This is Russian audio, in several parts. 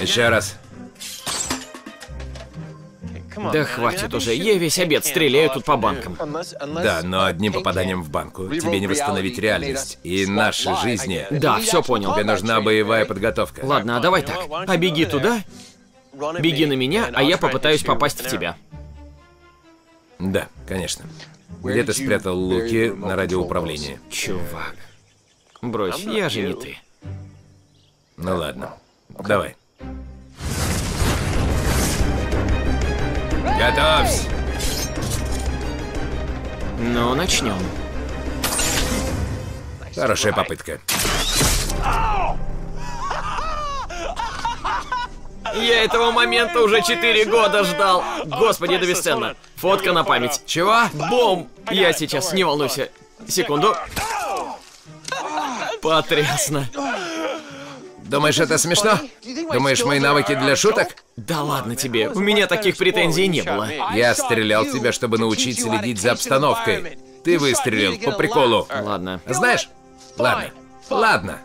Еще раз. Да хватит уже, я весь обед стреляю тут по банкам. Да, но одним попаданием в банку тебе не восстановить реальность. И наши жизни... Да, все понял. Тебе нужна боевая подготовка. Ладно, а давай так. А беги туда, беги на меня, а я попытаюсь попасть в тебя. Да, конечно. Где ты спрятал луки на радиоуправлении? Чувак. Брось, я же не ты. Ну ладно, давай. Готовься! Ну, начнем. Хорошая попытка. Я этого момента уже 4 года ждал. Господи, это бесценно. Фотка на память. Чего? Бом! Я сейчас, не волнуйся. Секунду. Потрясно. Думаешь, это смешно? Думаешь, мои навыки для шуток? Да ладно тебе, у меня таких претензий не было. Я стрелял в тебя, чтобы научить следить за обстановкой. Ты выстрелил по приколу. Ладно. Знаешь? Ладно. Ладно.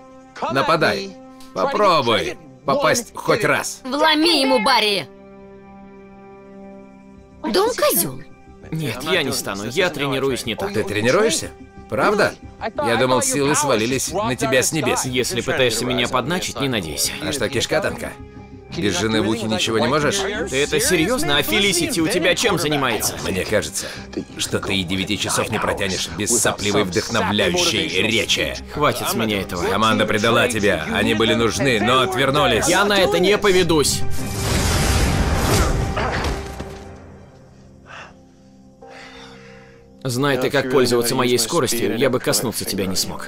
Нападай. Попробуй попасть хоть раз. Вломи ему, Барри! Да он козел. Нет, я не стану, я тренируюсь не так. Ты тренируешься? Правда? Я думал, силы свалились на тебя с небес. Если пытаешься меня подначить, не надейся. А что, кишка тонка? Без жены в ухе ничего не можешь? Ты это серьезно? А Фелисити у тебя чем занимается? Мне кажется, что ты и 9 часов не протянешь без сопливой вдохновляющей речи. Хватит с меня этого. Команда предала тебя. Они были нужны, но отвернулись. Я на это не поведусь. Знай ты, как пользоваться моей скоростью, я бы коснуться тебя не смог.